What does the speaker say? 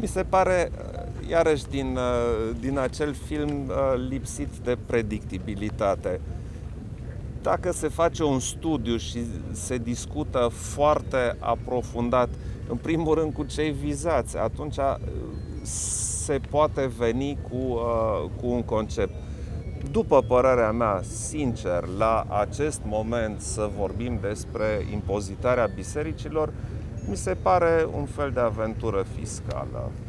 Mi se pare, iarăși, din acel film lipsit de predictibilitate. Dacă se face un studiu și se discută foarte aprofundat, în primul rând cu cei vizați, atunci se poate veni cu un concept. După părerea mea, sincer, la acest moment să vorbim despre impozitarea bisericilor, mi se pare un fel de aventură fiscală.